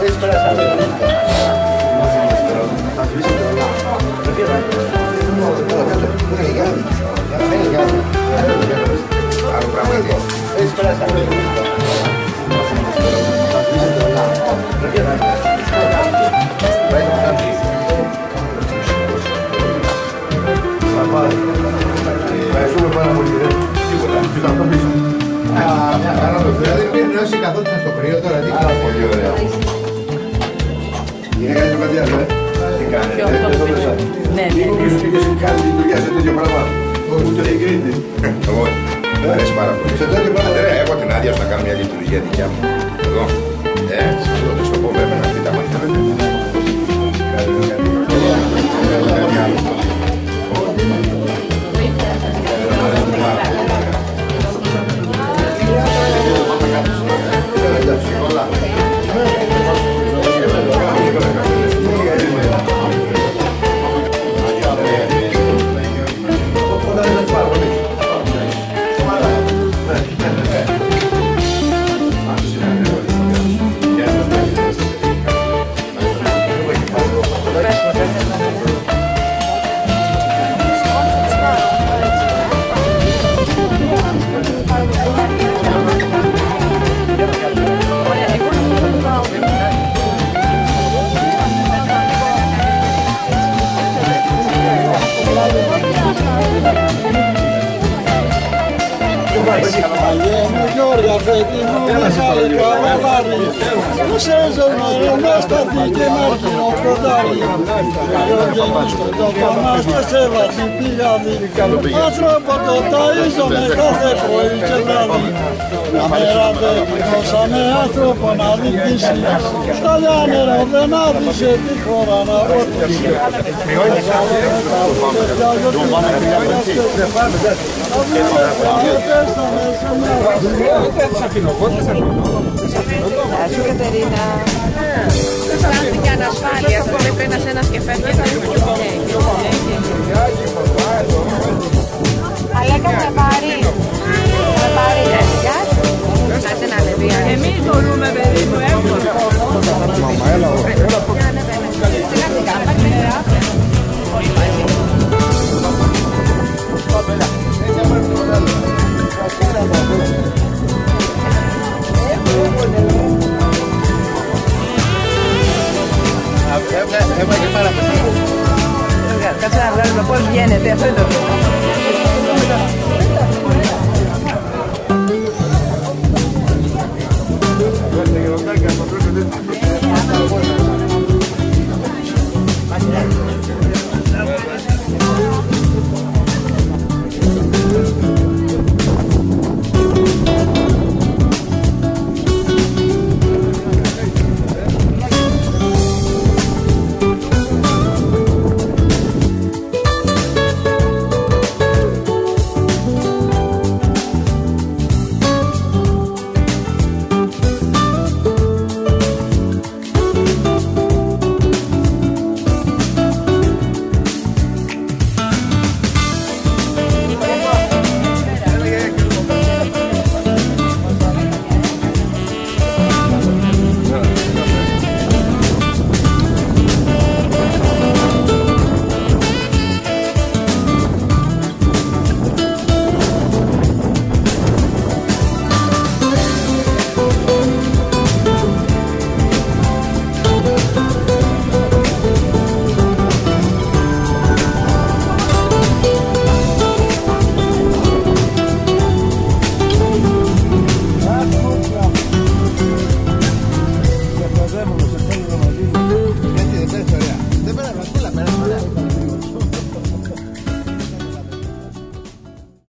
Es para saber. Es para saber. Δεν έχει καθόλου στο κρύο τώρα, τι κάνω πολύ ωραία. Είναι κάτι το κατιάζω, τι κάνει, δεν το πέσα. Ποιος κάνει τη δουλειά σε τέτοιο πράγμα, ούτε δεν κρίνεται. Εγώ, μου αρέσει πάρα πολύ. Σε τέτοιο πράγμα, έχω την άδεια να κάνω μια λειτουργία δικιά μου. Εδώ, θα στο πω βέβαια, αυτή τα μάτια δεν είναι. Άνθρωπο το ταΐζομαι κάθε πρωί και βράδυ. Μια μέρα δεν δώσανε άνθρωπο να νικήσει. Στα λιάνερα δεν άφησε τη χώρα να βότισε. Γεια σου Κατερίνα. Στάνθηκε ανασφάλεια, βλέπει ένας ένας και φεύγει. Αλλά έκανα πάρει. Θα πάρει τα σιγά. Θα σε να δει. Εμείς μπορούμε παιδί μου εύκολα. Μαμά έλα όλα. Σιγά σιγά πάρει τα σιγά. Έβαγε πάρα πολύ. Κάτσε να βγάλουμε πώς βγαίνεται αυτό το Gracias.